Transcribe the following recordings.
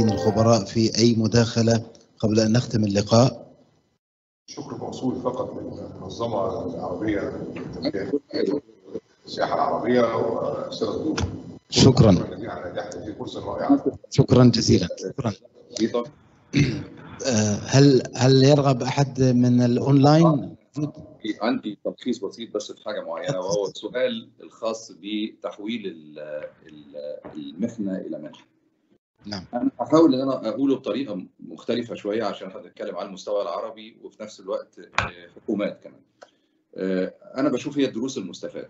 المتواجدين الخبراء في أي مداخلة قبل أن نختم اللقاء؟ شكر موصول فقط من المنظمة العربية للتنمية السياحة العربية وسيرة الدول. شكرا. شكرا جزيلا. شكرا. هل يرغب أحد من الأونلاين؟ عندي تلخيص بسيط بس في حاجه معينه، وهو السؤال الخاص بتحويل المحنه الى منحه. نعم. انا هحاول ان انا اقوله بطريقه مختلفه شويه عشان هنتكلم على المستوى العربي وفي نفس الوقت حكومات كمان. انا بشوف هي الدروس المستفاده،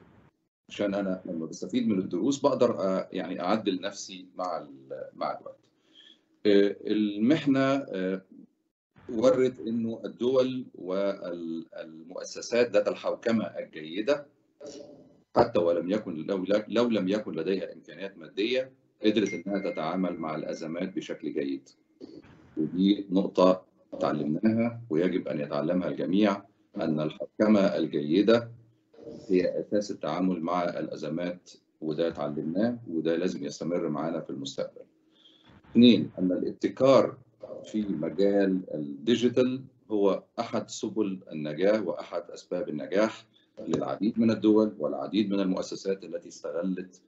عشان انا لما بستفيد من الدروس بقدر يعني اعدل نفسي مع الوقت. المحنه ورت انه الدول والمؤسسات ذات الحوكمه الجيده حتى ولم يكن لو لم يكن لديها امكانيات ماديه قدرت انها تتعامل مع الازمات بشكل جيد. ودي نقطه تعلمناها ويجب ان يتعلمها الجميع، ان الحوكمه الجيده هي اساس التعامل مع الازمات، وده تعلمناه وده لازم يستمر معانا في المستقبل. اثنين، ان الابتكار في مجال الديجيتال هو أحد سبل النجاح وأحد أسباب النجاح للعديد من الدول والعديد من المؤسسات التي استغلت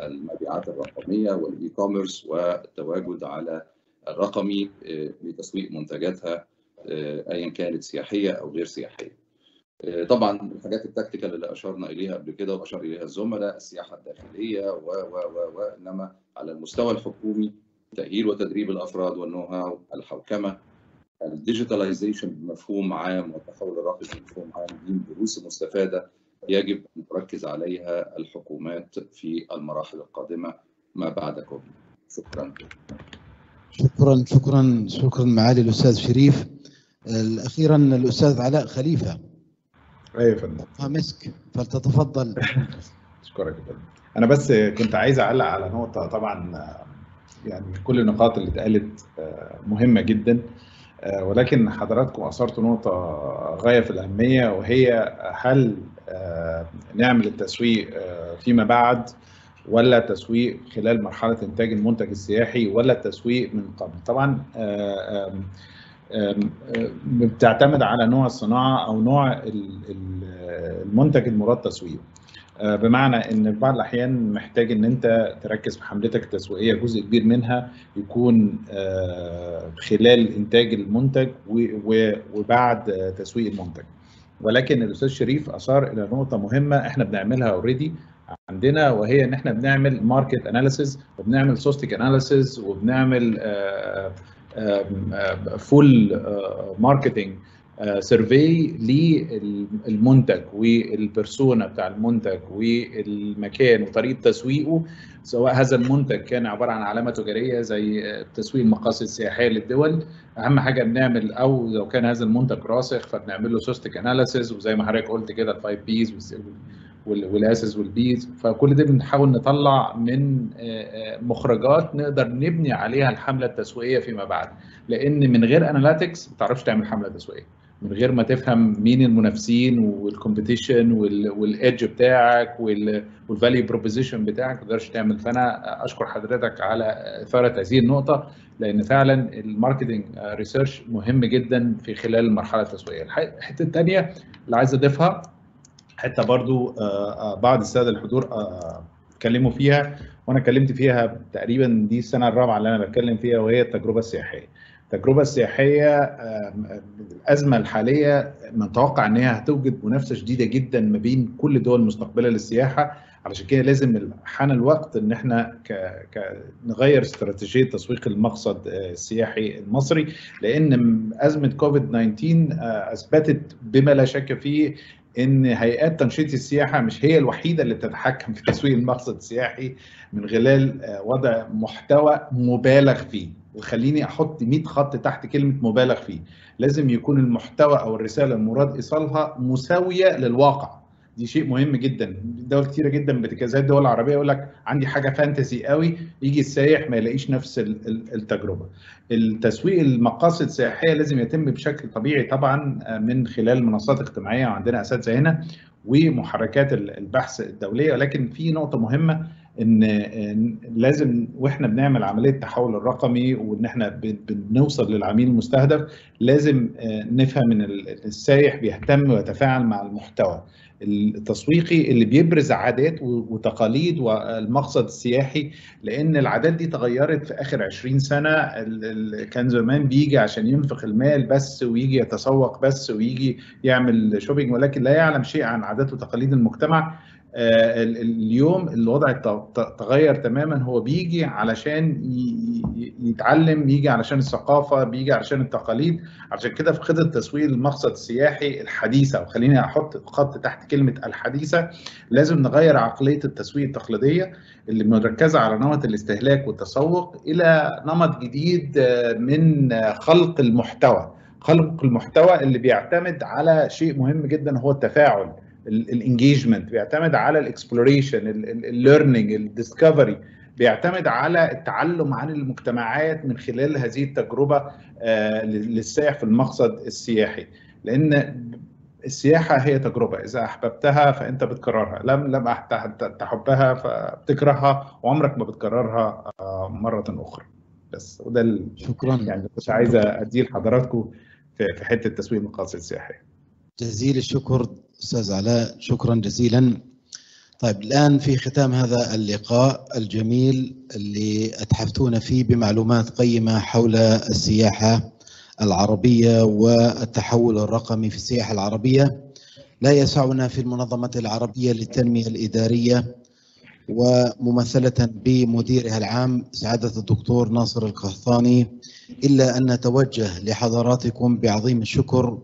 المبيعات الرقمية والإي كوميرس والتواجد على الرقمي لتسويق منتجاتها أيا كانت سياحية أو غير سياحية. طبعا الحاجات التكتيكال اللي اشرنا اليها قبل كده واشار اليها الزملاء، السياحة الداخلية و انما على المستوى الحكومي تأهيل وتدريب الأفراد والنو هاو، الحوكمة، الديجيتاليزيشن بمفهوم عام والتحول الرقمي بمفهوم عام، دي دروس مستفادة يجب أن تركز عليها الحكومات في المراحل القادمة ما بعد كوفيد. شكرا. شكرا شكرا شكرا معالي الأستاذ شريف. أخيرا الأستاذ علاء خليفة. أيوة يا فندم. مسك فلتتفضل. أشكرك يا فندم. أنا بس كنت عايز أعلق على نقطة، طبعا يعني كل النقاط اللي اتقالت مهمة جدا، ولكن حضراتكم أثرتوا نقطة غاية في الأهمية، وهي هل نعمل التسويق فيما بعد، ولا تسويق خلال مرحلة إنتاج المنتج السياحي، ولا تسويق من قبل. طبعا بتعتمد على نوع الصناعة أو نوع المنتج المراد تسويقه، بمعنى ان في بعض الاحيان محتاج ان انت تركز في حملتك التسويقيه جزء كبير منها يكون خلال انتاج المنتج وبعد تسويق المنتج. ولكن الاستاذ شريف اشار الى نقطه مهمه احنا بنعملها اوريدي عندنا، وهي ان احنا بنعمل ماركت اناليسيز وبنعمل سوستيك اناليسيز وبنعمل فول ماركتنج سيرفي للمنتج والبرسونا بتاع المنتج والمكان وطريقه تسويقه، سواء هذا المنتج كان عباره عن علامه تجاريه زي تسويق المقاصد السياحيه للدول، اهم حاجه بنعمل، او لو كان هذا المنتج راسخ فبنعمل له سوستيك اناليسيز، وزي ما حضرتك قلت كده الفايف بيز والاسس والبيز، فكل ده بنحاول نطلع من مخرجات نقدر نبني عليها الحمله التسويقيه فيما بعد، لان من غير اناليتكس ما تعرفش تعمل حمله تسويقيه، من غير ما تفهم مين المنافسين والكومبيتيشن والإيدج بتاعك والفاليو بروبوزيشن بتاعك ما تقدرش تعمل. فانا اشكر حضرتك على اثاره هذه النقطه، لان فعلا الماركتنج ريسيرش مهم جدا في خلال المرحله التسويقيه. الحته الثانيه اللي عايز اضيفها، حتى برضو بعض الساده الحضور اتكلموا فيها وانا اتكلمت فيها تقريبا، دي السنه الرابعه اللي انا بتكلم فيها، وهي التجربه السياحيه. التجربه السياحيه الازمه الحاليه متوقع ان هي هتوجد منافسه شديده جدا ما بين كل الدول المستقبله للسياحه، علشان كده لازم حان الوقت ان احنا نغير استراتيجيه تسويق المقصد السياحي المصري، لان ازمه كوفيد 19 اثبتت بما لا شك فيه ان هيئات تنشيط السياحه مش هي الوحيده اللي بتتحكم في تسويق المقصد السياحي من خلال وضع محتوى مبالغ فيه. وخليني احط 100 خط تحت كلمه مبالغ فيه، لازم يكون المحتوى او الرساله المراد ايصالها مساويه للواقع. دي شيء مهم جدا، دول كتيره جدا بتتكلم، الدول العربيه يقول لك عندي حاجه فانتسي قوي، يجي السائح ما يلاقيش نفس التجربه. التسويق المقاصد السياحيه لازم يتم بشكل طبيعي طبعا من خلال منصات اجتماعيه، وعندنا اساتذه هنا ومحركات البحث الدوليه. ولكن في نقطه مهمه ان لازم واحنا بنعمل عمليه التحول الرقمي وان احنا بنوصل للعميل المستهدف لازم نفهم ان السائح بيهتم ويتفاعل مع المحتوى التسويقي اللي بيبرز عادات وتقاليد والمقصد السياحي، لان العادات دي تغيرت في اخر 20 سنه. كان زمان بيجي عشان ينفق المال بس ويجي يتسوق بس ويجي يعمل شوبينج ولكن لا يعلم شيء عن عادات وتقاليد المجتمع. اليوم الوضع تغير تماما، هو بيجي علشان يتعلم، بيجي علشان الثقافه، بيجي علشان التقاليد. عشان كده في خطه تسويق المقصد السياحي الحديثه، وخليني احط خط تحت كلمه الحديثه، لازم نغير عقليه التسويق التقليديه اللي مركزه على نمط الاستهلاك والتسوق الى نمط جديد من خلق المحتوى. خلق المحتوى اللي بيعتمد على شيء مهم جدا هو التفاعل، الانجيجمنت، بيعتمد على الاكسبلوريشن، الليرنينج، الديسكفري، بيعتمد على التعلم عن المجتمعات من خلال هذه التجربه للسائح في المقصد السياحي. لان السياحه هي تجربه، اذا احببتها فانت بتكررها، لم تحبها فبتكرهها وعمرك ما بتكررها مره اخرى. بس وده شكرا، يعني مش عايز ادي لحضراتكم في حته تسويق المقاصد السياحيه. جزيل الشكر أستاذ علاء، شكرا جزيلا. طيب الآن في ختام هذا اللقاء الجميل اللي أتحفتونا فيه بمعلومات قيمة حول السياحة العربية والتحول الرقمي في السياحة العربية، لا يسعنا في المنظمة العربية للتنمية الإدارية وممثلة بمديرها العام سعادة الدكتور ناصر القحطاني إلا أن نتوجه لحضراتكم بعظيم الشكر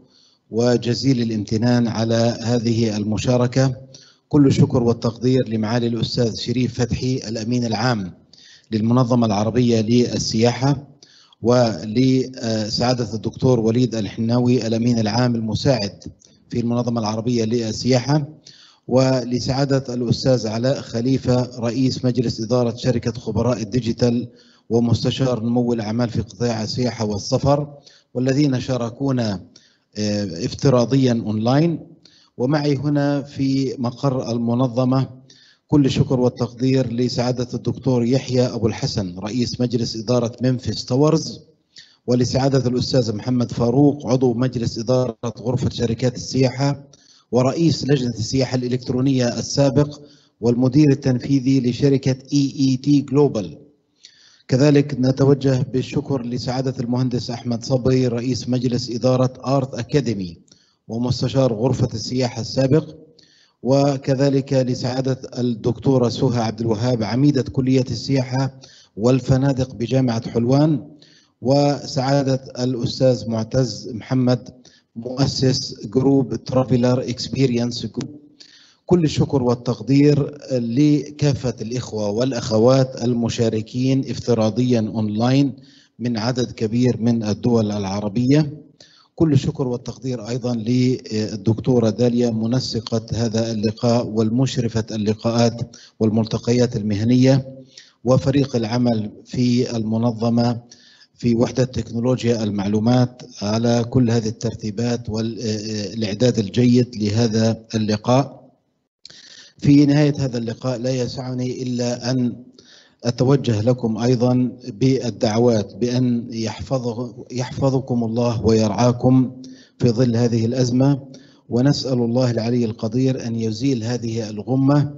وجزيل الامتنان على هذه المشاركة. كل الشكر والتقدير لمعالي الأستاذ شريف فتحي الأمين العام للمنظمة العربية للسياحة، ولسعادة الدكتور وليد الحناوي الأمين العام المساعد في المنظمة العربية للسياحة، ولسعادة الأستاذ علاء خليفة رئيس مجلس إدارة شركة خبراء الديجيتال ومستشار نمو الأعمال في قطاع السياحة والسفر، والذين شاركونا افتراضيا اونلاين ومعي هنا في مقر المنظمة. كل الشكر والتقدير لسعادة الدكتور يحيى أبو الحسن رئيس مجلس إدارة ممفيس تورز، ولسعادة الأستاذ محمد فاروق عضو مجلس إدارة غرفة شركات السياحة ورئيس لجنة السياحة الإلكترونية السابق والمدير التنفيذي لشركة EET Global. كذلك نتوجه بالشكر لسعادة المهندس أحمد صبري رئيس مجلس إدارة أرث أكاديمي ومستشار غرفة السياحة السابق، وكذلك لسعادة الدكتورة سهى عبد الوهاب عميدة كلية السياحة والفنادق بجامعة حلوان، وسعادة الأستاذ معتز محمد مؤسس جروب ترافيلر إكسبيرينس جروب. كل الشكر والتقدير لكافة الإخوة والأخوات المشاركين افتراضيا أونلاين من عدد كبير من الدول العربية. كل الشكر والتقدير أيضا للدكتورة داليا منسقة هذا اللقاء والمشرفة اللقاءات والملتقيات المهنية وفريق العمل في المنظمة في وحدة تكنولوجيا المعلومات على كل هذه الترتيبات والإعداد الجيد لهذا اللقاء. في نهاية هذا اللقاء لا يسعني إلا أن أتوجه لكم أيضا بالدعوات بأن يحفظكم الله ويرعاكم في ظل هذه الأزمة، ونسأل الله العلي القدير أن يزيل هذه الغمة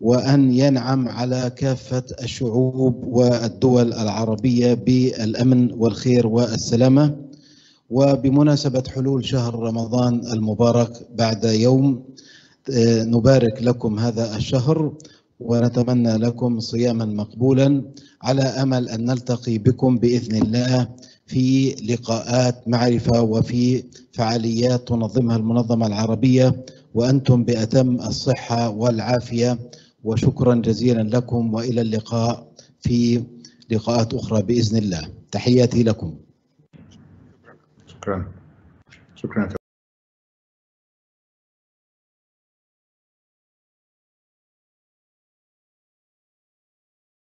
وأن ينعم على كافة الشعوب والدول العربية بالأمن والخير والسلامة. وبمناسبة حلول شهر رمضان المبارك بعد يوم، نبارك لكم هذا الشهر ونتمنى لكم صياما مقبولا، على أمل أن نلتقي بكم بإذن الله في لقاءات معرفة وفي فعاليات تنظمها المنظمة العربية وأنتم بأتم الصحة والعافية. وشكرا جزيلا لكم، وإلى اللقاء في لقاءات أخرى بإذن الله. تحياتي لكم. شكرا.